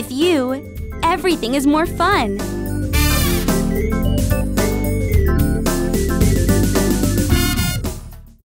With you, everything is more fun.